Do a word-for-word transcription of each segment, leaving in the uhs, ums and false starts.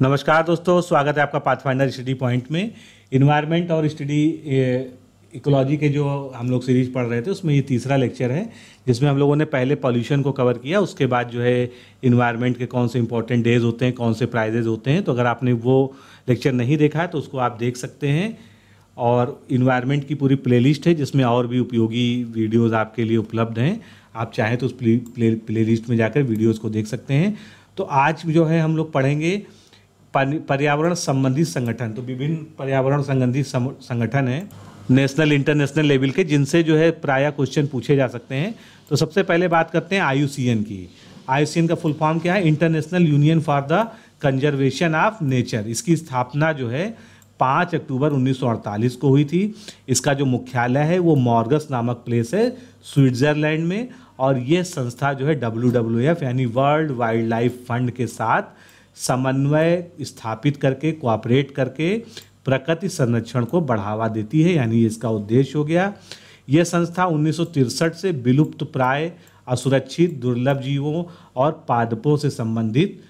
नमस्कार दोस्तों, स्वागत है आपका पाथफाइंडर स्टडी पॉइंट में। इन्वायरमेंट और स्टडी इकोलॉजी के जो हम लोग सीरीज पढ़ रहे थे उसमें ये तीसरा लेक्चर है, जिसमें हम लोगों ने पहले पॉल्यूशन को कवर किया। उसके बाद जो है इन्वायरमेंट के कौन से इंपॉर्टेंट डेज होते हैं, कौन से प्राइजेज होते हैं। तो अगर आपने वो लेक्चर नहीं देखा है तो उसको आप देख सकते हैं। और इन्वायरमेंट की पूरी प्लेलिस्ट है जिसमें और भी उपयोगी वीडियोज़ आपके लिए उपलब्ध हैं। आप चाहें तो उस प्लेलिस्ट में जाकर वीडियोज़ को देख सकते हैं। तो आज जो है हम लोग पढ़ेंगे पर्यावरण संबंधी संगठन। तो विभिन्न पर्यावरण संबंधी संगठन हैं नेशनल इंटरनेशनल लेवल के, जिनसे जो है प्रायः क्वेश्चन पूछे जा सकते हैं। तो सबसे पहले बात करते हैं आयु सी एन की। आयु सी एन का फुल फॉर्म क्या है? International Union for the Conservation of Nature. इसकी स्थापना जो है पाँच अक्टूबर उन्नीस सौ अड़तालीस को हुई थी। इसका जो मुख्यालय है वो मॉर्गस नामक प्लेस है स्विट्ज़रलैंड में। और ये संस्था जो है डब्ल्यू डब्ल्यू एफ यानी वर्ल्ड वाइल्ड लाइफ फंड के साथ समन्वय स्थापित करके, कोऑपरेट करके प्रकृति संरक्षण को बढ़ावा देती है, यानी इसका उद्देश्य हो गया। यह संस्था उन्नीस सौ तिरसठ से विलुप्त प्राय, असुरक्षित, दुर्लभ जीवों और पादपों से संबंधित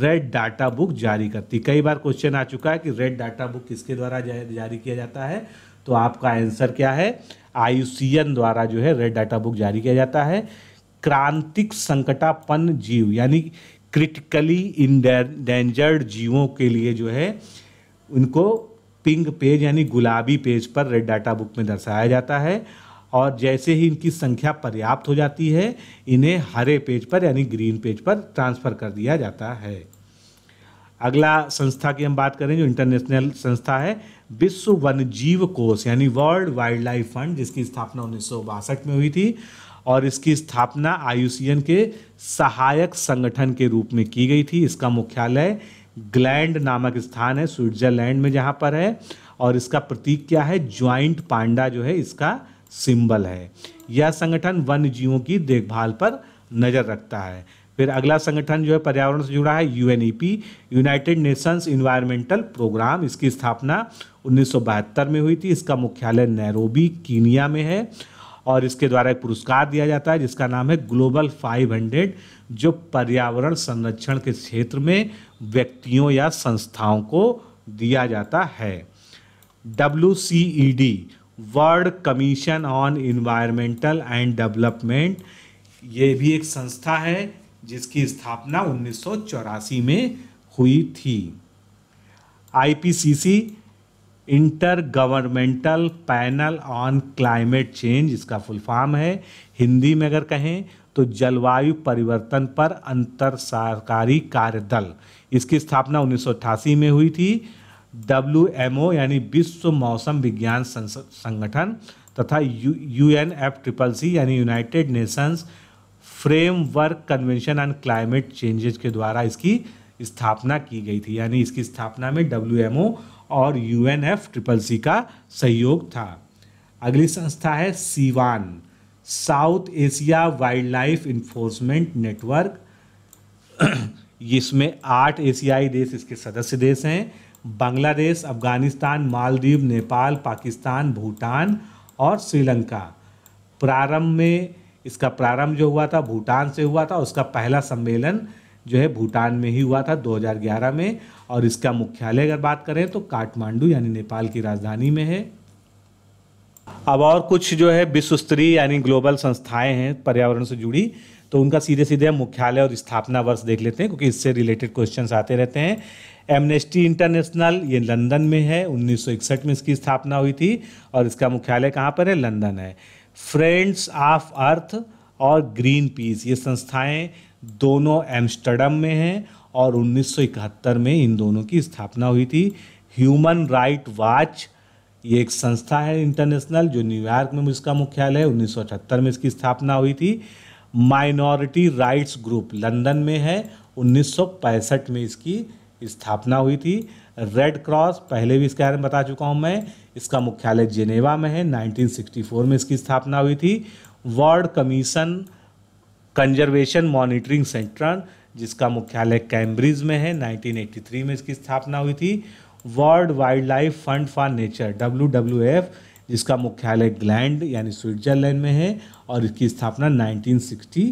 रेड डाटा बुक जारी करती। कई बार क्वेश्चन आ चुका है कि रेड डाटा बुक किसके द्वारा जारी किया जाता है। तो आपका आंसर क्या है? आयु सी एन द्वारा जो है रेड डाटा बुक जारी किया जाता है। क्रांतिक संकटापन्न जीव यानी क्रिटिकली इंडेंजर्ड जीवों के लिए जो है उनको पिंक पेज यानी गुलाबी पेज पर रेड डाटा बुक में दर्शाया जाता है। और जैसे ही इनकी संख्या पर्याप्त हो जाती है इन्हें हरे पेज पर यानी ग्रीन पेज पर ट्रांसफ़र कर दिया जाता है। अगला संस्था की हम बात करें जो इंटरनेशनल संस्था है, विश्व वन्यजीव कोष यानी वर्ल्ड वाइल्ड लाइफ फंड, जिसकी स्थापना उन्नीस सौ बासठ में हुई थी। और इसकी स्थापना आयु सी एन के सहायक संगठन के रूप में की गई थी। इसका मुख्यालय ग्लैंड नामक स्थान है स्विट्ज़रलैंड में, जहाँ पर है। और इसका प्रतीक क्या है? ज्वाइंट पांडा जो है इसका सिंबल है। यह संगठन वन्य जीवों की देखभाल पर नज़र रखता है। फिर अगला संगठन जो है पर्यावरण से जुड़ा है U N E P United Nations Environmental Programme. इसकी स्थापना उन्नीस सौ बहत्तर में हुई थी। इसका मुख्यालय नैरोबी कीनिया में है। और इसके द्वारा एक पुरस्कार दिया जाता है जिसका नाम है ग्लोबल फाइव हंड्रेड, जो पर्यावरण संरक्षण के क्षेत्र में व्यक्तियों या संस्थाओं को दिया जाता है। W C E D World Commission on Environmental and Development, ये भी एक संस्था है जिसकी स्थापना उन्नीस सौ चौरासी में हुई थी। I P C C Intergovernmental Panel on Climate Change, इसका फुल फॉर्म है। हिंदी में अगर कहें तो जलवायु परिवर्तन पर अंतर सरकारी कार्य दल। इसकी स्थापना उन्नीस सौ अट्ठासी में हुई थी। डब्ल्यू एम ओ यानी विश्व मौसम विज्ञान संगठन तथा U N F triple C यानी United Nations Framework Convention on Climate Changes के द्वारा इसकी स्थापना की गई थी। यानी इसकी स्थापना में डब्ल्यू एम ओ और U N F triple C का सहयोग था। अगली संस्था है सीवान South Asia Wildlife Enforcement Network. इसमें आठ एशियाई देश इसके सदस्य देश हैं: बांग्लादेश, अफगानिस्तान, मालदीव, नेपाल, पाकिस्तान, भूटान और श्रीलंका। प्रारंभ में इसका प्रारंभ जो हुआ था भूटान से हुआ था। उसका पहला सम्मेलन जो है भूटान में ही हुआ था दो हज़ार ग्यारह में। और इसका मुख्यालय अगर बात करें तो काठमांडू यानी नेपाल की राजधानी में है। अब और कुछ जो है विश्व स्तरीय यानी ग्लोबल संस्थाएं हैं पर्यावरण से जुड़ी, तो उनका सीधे सीधे मुख्यालय और स्थापना वर्ष देख लेते हैं क्योंकि इससे रिलेटेड क्वेश्चंस आते रहते हैं। एमनेस्टी इंटरनेशनल, ये लंदन में है, उन्नीस सौ इकसठ में इसकी स्थापना हुई थी। और इसका मुख्यालय कहाँ पर है? लंदन है। फ्रेंड्स ऑफ अर्थ और ग्रीन पीस, ये संस्थाएँ दोनों एम्स्टर्डम में हैं। और उन्नीस सौ इकहत्तर में इन दोनों की स्थापना हुई थी। ह्यूमन राइट वॉच, ये एक संस्था है इंटरनेशनल जो न्यूयॉर्क में इसका मुख्यालय है। उन्नीस सौ अठहत्तर में इसकी स्थापना हुई थी। माइनॉरिटी राइट्स ग्रुप लंदन में है, उन्नीस सौ पैंसठ में इसकी स्थापना हुई थी। रेड क्रॉस, पहले भी इसके बारे में बता चुका हूँ मैं, इसका मुख्यालय जेनेवा में है, नाइनटीन सिक्सटी फोर में इसकी स्थापना हुई थी। World Commission Conservation Monitoring Centre, जिसका मुख्यालय कैम्ब्रिज में है, नाइनटीन एटी थ्री में इसकी स्थापना हुई थी। World Wildlife Fund for Nature W W F, जिसका मुख्यालय ग्लैंड यानी स्विट्ज़रलैंड में है। और इसकी स्थापना नाइनटीन सिक्सटी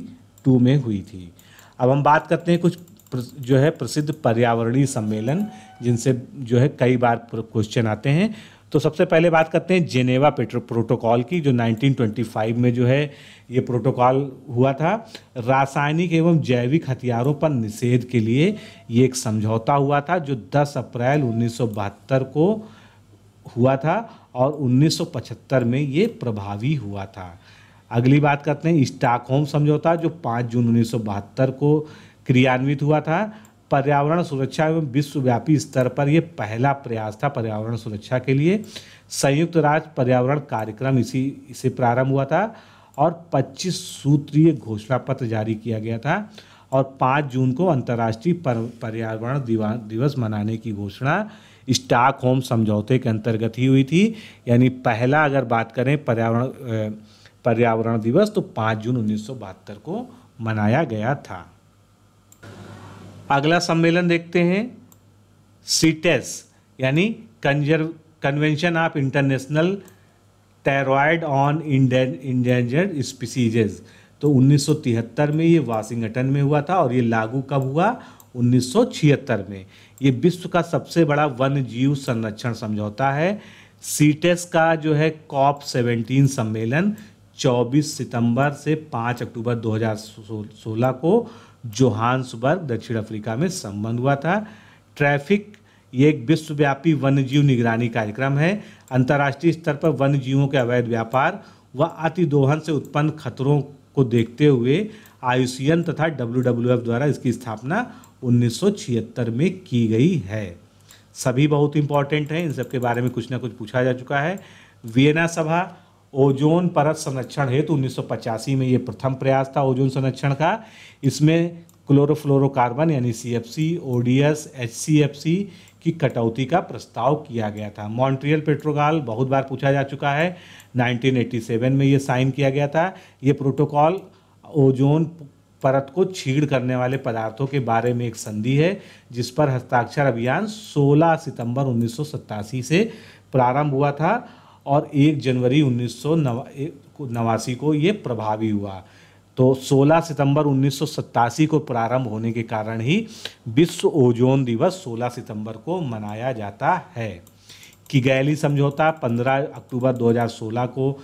टू में हुई थी। अब हम बात करते हैं कुछ जो है प्रसिद्ध पर्यावरणीय सम्मेलन, जिनसे जो है कई बार क्वेश्चन आते हैं। तो सबसे पहले बात करते हैं जेनेवा पेट्रो प्रोटोकॉल की, जो उन्नीस सौ पच्चीस में जो है ये प्रोटोकॉल हुआ था। रासायनिक एवं जैविक हथियारों पर निषेध के लिए ये एक समझौता हुआ था, जो दस अप्रैल उन्नीस सौ बहत्तर को हुआ था और उन्नीस सौ पचहत्तर में ये प्रभावी हुआ था। अगली बात करते हैं स्टॉकहोम समझौता, जो पाँच जून उन्नीस सौ बहत्तर को क्रियान्वित हुआ था। पर्यावरण सुरक्षा एवं विश्वव्यापी स्तर पर यह पहला प्रयास था पर्यावरण सुरक्षा के लिए। संयुक्त राज्य पर्यावरण कार्यक्रम इसी इसे प्रारंभ हुआ था और पच्चीस सूत्रीय घोषणा पत्र जारी किया गया था और पाँच जून को अंतर्राष्ट्रीय पर्यावरण दिवस मनाने की घोषणा स्टॉकहोम समझौते के अंतर्गत ही हुई थी। यानी पहला अगर बात करें पर्यावरण पर्यावरण दिवस तो पाँच जून उन्नीस सौ बहत्तर को मनाया गया था। अगला सम्मेलन देखते हैं सीटेस, यानी conserve convention of international trade on endanger species. तो उन्नीस सौ तिहत्तर में ये वाशिंगटन में हुआ था और ये लागू कब हुआ, उन्नीस सौ छिहत्तर में। ये विश्व का सबसे बड़ा वन्य जीव संरक्षण समझौता है। सीटेस का जो है कॉप सेवेंटीन सम्मेलन चौबीस सितंबर से पाँच अक्टूबर दो हज़ार सोलह को जोहान्सबर्ग दक्षिण अफ्रीका में संबंध हुआ था। ट्रैफिक, ये एक विश्वव्यापी वन्यजीव निगरानी कार्यक्रम है। अंतर्राष्ट्रीय स्तर पर वन्यजीवों के अवैध व्यापार व अतिदोहन से उत्पन्न खतरों को देखते हुए आयु सी एन तथा डब्ल्यूएमओ द्वारा इसकी स्थापना उन्नीस सौ छिहत्तर में की गई है। सभी बहुत इंपॉर्टेंट हैं, इन सब के बारे में कुछ ना कुछ पूछा जा चुका है। वियेना सभा, ओजोन परत संरक्षण हेतु उन्नीस सौ पचासी में ये प्रथम प्रयास था ओजोन संरक्षण का। इसमें क्लोरोफ्लोरोकार्बन यानी C F C, O D S, H C F C की कटौती का प्रस्ताव किया गया था। मॉन्ट्रियल पेट्रोकॉल बहुत बार पूछा जा चुका है, उन्नीस सौ सत्तासी में ये साइन किया गया था। ये प्रोटोकॉल ओजोन परत को छीड़ करने वाले पदार्थों के बारे में एक संधि है, जिस पर हस्ताक्षर अभियान सोलह सितंबर उन्नीस सौ सत्तासी से प्रारंभ हुआ था और एक जनवरी उन्नीस सौ नवासी को ये प्रभावी हुआ। तो सोलह सितंबर उन्नीस सौ सत्तासी को प्रारंभ होने के कारण ही विश्व ओजोन दिवस सोलह सितंबर को मनाया जाता है। किगैली समझौता, पंद्रह अक्टूबर दो हज़ार सोलह को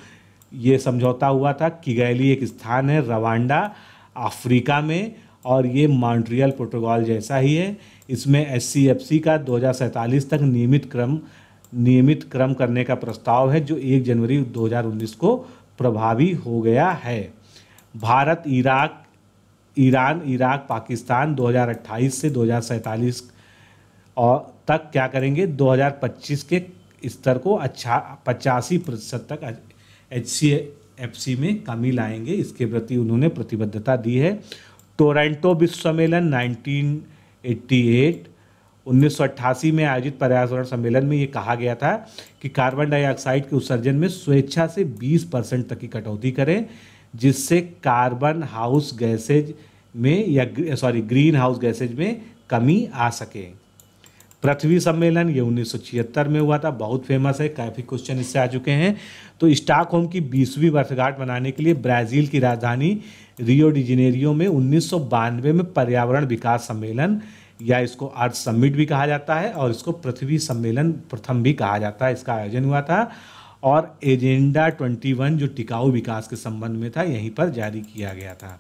ये समझौता हुआ था। किगैली एक स्थान है रवांडा, अफ्रीका में, और ये मॉन्ट्रियल प्रोटोकॉल जैसा ही है। इसमें एच सी एफ सी का दो हज़ार सैंतालीस तक नियमित क्रम नियमित क्रम करने का प्रस्ताव है, जो एक जनवरी दो हज़ार उन्नीस को प्रभावी हो गया है। Bharat Iraq Iran Iraq Pakistan दो हज़ार अट्ठाईस से दो हज़ार सैंतालीस और तक क्या करेंगे, दो हज़ार पच्चीस के स्तर को अच्छा पचासी प्रतिशत तक एच सी एफ सी में कमी लाएंगे, इसके प्रति उन्होंने प्रतिबद्धता दी है। टोरंटो विश्व सम्मेलन नाइनटीन एट्टी एट, उन्नीस सौ अट्ठासी में आयोजित पर्यावरण सम्मेलन में ये कहा गया था कि कार्बन डाइऑक्साइड के उत्सर्जन में स्वेच्छा से बीस परसेंट तक की कटौती करें, जिससे कार्बन हाउस गैसेज में या सॉरी ग्रीन हाउस गैसेज में कमी आ सके। पृथ्वी सम्मेलन, ये उन्नीस सौ छिहत्तर में हुआ था, बहुत फेमस है, काफ़ी क्वेश्चन इससे आ चुके हैं। तो स्टॉकहोम की बीसवीं वर्षगांठ मनाने के लिए ब्राज़ील की राजधानी रियो डी जेनेरियो में उन्नीस सौ बानवे में पर्यावरण विकास सम्मेलन, या इसको अर्थ समिट भी कहा जाता है और इसको पृथ्वी सम्मेलन प्रथम भी कहा जाता है, इसका आयोजन हुआ था। और एजेंडा इक्कीस जो टिकाऊ विकास के संबंध में था, यहीं पर जारी किया गया था।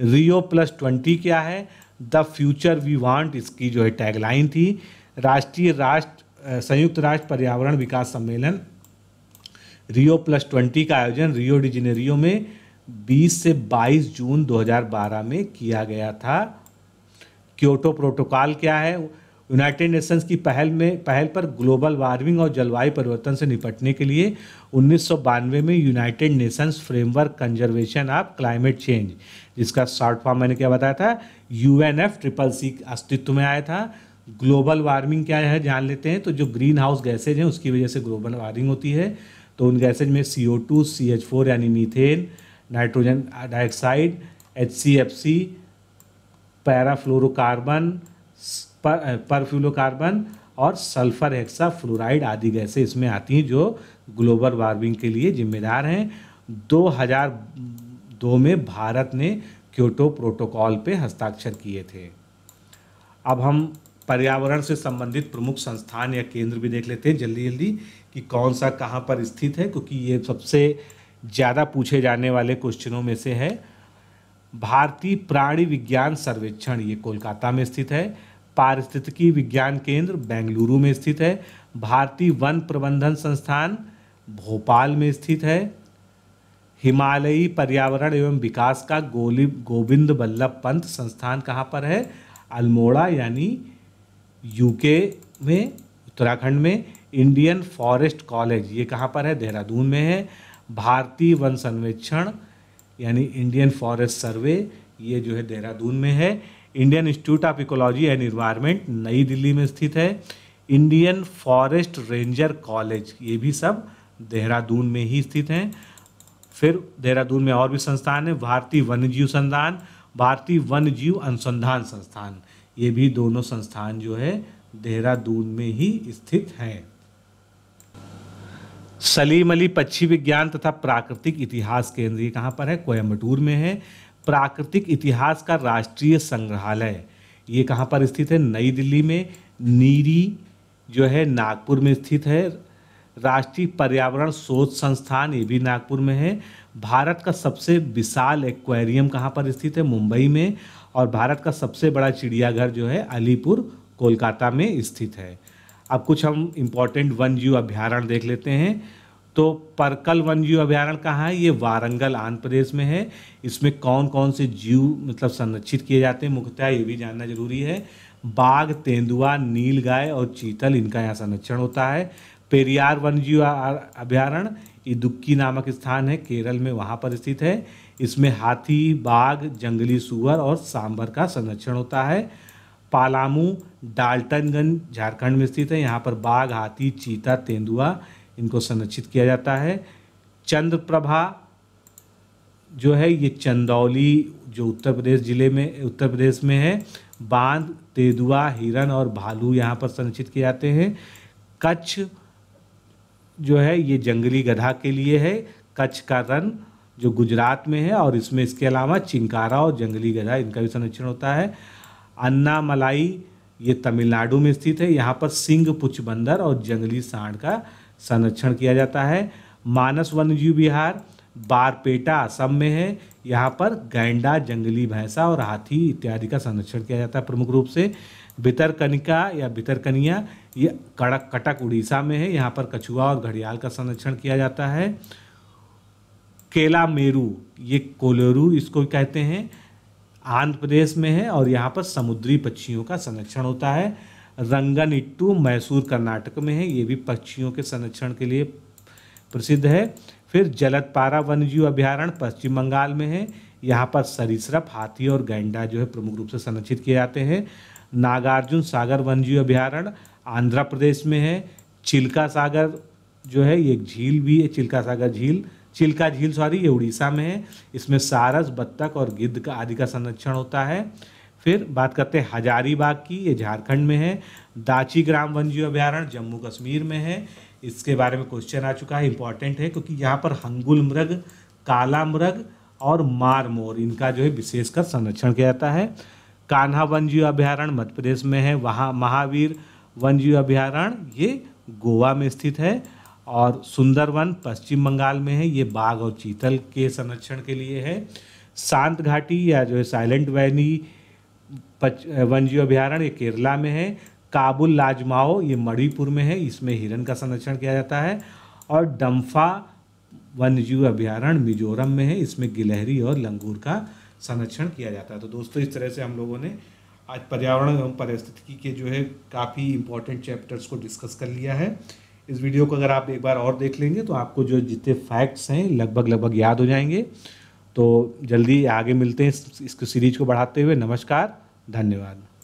रियो प्लस बीस क्या है, द फ्यूचर वी वांट, इसकी जो है टैगलाइन थी। राष्ट्रीय राष्ट्र संयुक्त राष्ट्र पर्यावरण विकास सम्मेलन रियो प्लस बीस का आयोजन रियो डी जेनेरियो में बीस से बाईस जून दो हज़ार बारह में किया गया था। क्योटो प्रोटोकॉल क्या है, यूनाइटेड नेशंस की पहल में पहल पर ग्लोबल वार्मिंग और जलवायु परिवर्तन से निपटने के लिए उन्नीस सौ बानवे में United Nations Framework Conservation of Climate Change, जिसका शॉर्ट फॉर्म मैंने क्या बताया था, U N F triple C, अस्तित्व में आया था। ग्लोबल वार्मिंग क्या है जान लेते हैं, तो जो ग्रीन हाउस गैसेज हैं उसकी वजह से ग्लोबल वार्मिंग होती है। तो उन गैसेज में C O two C H four यानी methane, nitrogen dioxide, H C F C, parafluorocarbon, perfluorocarbon और सल्फर हेक्साफ्लोराइड आदि गैसें इसमें आती हैं, जो ग्लोबल वार्मिंग के लिए जिम्मेदार हैं। दो हज़ार दो में भारत ने क्योटो प्रोटोकॉल पे हस्ताक्षर किए थे। अब हम पर्यावरण से संबंधित प्रमुख संस्थान या केंद्र भी देख लेते हैं जल्दी जल्दी कि कौन सा कहाँ पर स्थित है, क्योंकि ये सबसे ज़्यादा पूछे जाने वाले क्वेश्चनों में से है। भारतीय प्राणी विज्ञान सर्वेक्षण ये कोलकाता में स्थित है। पारिस्थितिकी विज्ञान केंद्र बेंगलुरु में स्थित है। भारतीय वन प्रबंधन संस्थान भोपाल में स्थित है। हिमालयी पर्यावरण एवं विकास का गोली गोविंद बल्लभ पंत संस्थान कहाँ पर है? अल्मोड़ा यानी यूके में, उत्तराखंड में। इंडियन फॉरेस्ट कॉलेज ये कहाँ पर है? देहरादून में है। भारतीय वन सर्वेक्षण यानी इंडियन फॉरेस्ट सर्वे ये जो है देहरादून में है। Indian Institute of Ecology and Environment नई दिल्ली में स्थित है। इंडियन फॉरेस्ट रेंजर कॉलेज ये भी सब देहरादून में ही स्थित हैं। फिर देहरादून में और भी संस्थान है, भारतीय वन्यजीव संस्थान, भारतीय वन्यजीव अनुसंधान संस्थान, ये भी दोनों संस्थान जो है देहरादून में ही स्थित हैं। सलीम अली पक्षी विज्ञान तथा प्राकृतिक इतिहास केंद्र ये कहाँ पर है? कोयम्बटूर में है। प्राकृतिक इतिहास का राष्ट्रीय संग्रहालय ये कहाँ पर स्थित है? नई दिल्ली में। नीरी जो है नागपुर में स्थित है। राष्ट्रीय पर्यावरण शोध संस्थान ये भी नागपुर में है। भारत का सबसे विशाल एक्वेरियम कहाँ पर स्थित है? मुंबई में। और भारत का सबसे बड़ा चिड़ियाघर जो है अलीपुर कोलकाता में स्थित है। अब कुछ हम इम्पॉर्टेंट वन्यजीव अभ्यारण्य देख लेते हैं। तो परकल वन्यजीव अभ्यारण्य कहाँ है? ये वारंगल आंध्र प्रदेश में है। इसमें कौन कौन से जीव मतलब संरक्षित किए जाते हैं मुख्यतः ये भी जानना जरूरी है। बाघ, तेंदुआ, नील गाय और चीतल इनका यहाँ संरक्षण होता है। पेरियार वन्यजीव अभ्यारण्य इदुक्की नामक स्थान है केरल में, वहाँ पर स्थित है। इसमें हाथी, बाघ, जंगली सूअर और सांभर का संरक्षण होता है। पालामू डाल्टनगंज झारखंड में स्थित है। यहाँ पर बाघ, हाथी, चीता, तेंदुआ इनको संरक्षित किया जाता है। चंद्रप्रभा जो है ये चंदौली जो उत्तर प्रदेश जिले में उत्तर प्रदेश में है। बांध, तेंदुआ, हिरण और भालू यहाँ पर संरक्षित किए जाते हैं। कच्छ जो है ये जंगली गधा के लिए है। कच्छ का रण जो गुजरात में है और इसमें इसके अलावा चिंकारा और जंगली गधा इनका भी संरक्षण होता है। अन्नामलाई ये तमिलनाडु में स्थित है। यहाँ पर सिंह, पुछ बंदर और जंगली सांड का संरक्षण किया जाता है। मानस वन्यजीव विहार बारपेटा असम में है। यहाँ पर गैंडा, जंगली भैंसा और हाथी इत्यादि का संरक्षण किया जाता है प्रमुख रूप से। भितरकनिका या भितरकनिया ये कड़क कटक उड़ीसा में है। यहाँ पर कछुआ और घड़ियाल का संरक्षण किया जाता है। केला मेरू ये कोलेरू इसको कहते हैं, आंध्र प्रदेश में है और यहाँ पर समुद्री पक्षियों का संरक्षण होता है। रंगनिट्टू मैसूर कर्नाटक में है, ये भी पक्षियों के संरक्षण के लिए प्रसिद्ध है। फिर जलतपारा वन्यजीव अभ्यारण्य पश्चिम बंगाल में है। यहाँ पर सरीसृप, हाथी और गैंडा जो है प्रमुख रूप से संरक्षित किए जाते हैं। नागार्जुन सागर वन्यजीव अभ्यारण्य आंध्र प्रदेश में है। चिल्का सागर जो है ये झील भी है, चिल्का सागर झील चिल्का झील सॉरी ये उड़ीसा में है। इसमें सारस, बत्तख और गिद्ध का आदि का संरक्षण होता है। फिर बात करते हैं हजारीबाग की, ये झारखंड में है। दाची ग्राम वन्यजीव अभ्यारण्य जम्मू कश्मीर में है। इसके बारे में क्वेश्चन आ चुका है, इंपॉर्टेंट है क्योंकि यहाँ पर हंगुल मृग, काला मृग और मार मोर इनका जो है विशेषकर संरक्षण किया जाता है। कान्हा वन्यजीव अभ्यारण्य मध्य प्रदेश में है। वहाँ महावीर वन्यजीव अभ्यारण्य ये गोवा में स्थित है। और सुंदरवन पश्चिम बंगाल में है, ये बाघ और चीतल के संरक्षण के लिए है। शांत घाटी या जो है साइलेंट वैली वन्यजीव अभ्यारण्य ये केरला में है। काबुल लाजमाओ ये मणिपुर में है, इसमें हिरण का संरक्षण किया जाता है। और डम्फा वन्यजीव अभ्यारण्य मिजोरम में है, इसमें गिलहरी और लंगूर का संरक्षण किया जाता है। तो दोस्तों इस तरह से हम लोगों ने आज पर्यावरण एवं पारिस्थितिकी के जो है काफ़ी इंपॉर्टेंट चैप्टर्स को डिस्कस कर लिया है। इस वीडियो को अगर आप एक बार और देख लेंगे तो आपको जो जितने फैक्ट्स हैं लगभग लगभग याद हो जाएंगे। तो जल्दी आगे मिलते हैं, इसकी सीरीज को बढ़ाते हुए। नमस्कार, धन्यवाद।